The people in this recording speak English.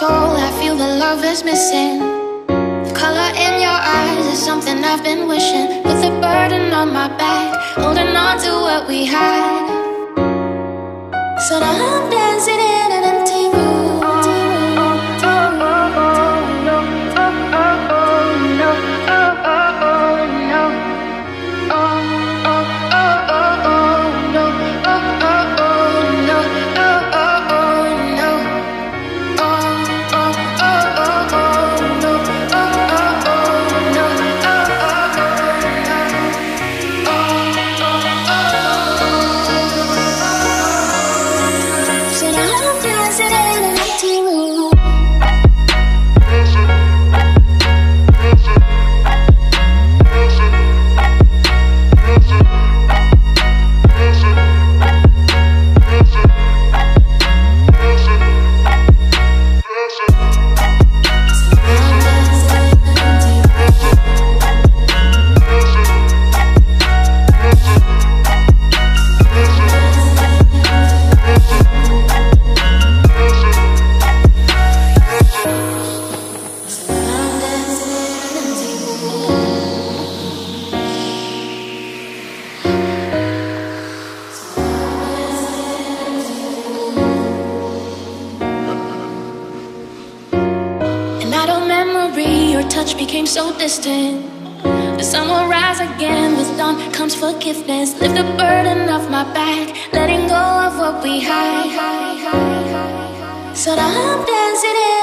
soul, I feel the love is missing. The color in your eyes is something I've been wishing. With a burden on my back, holding on to what we had. So now I'm dancing in an empty room. The sun will rise again, with dawn comes forgiveness. Lift the burden off my back, letting go of what we hide. So now I'm dancing in.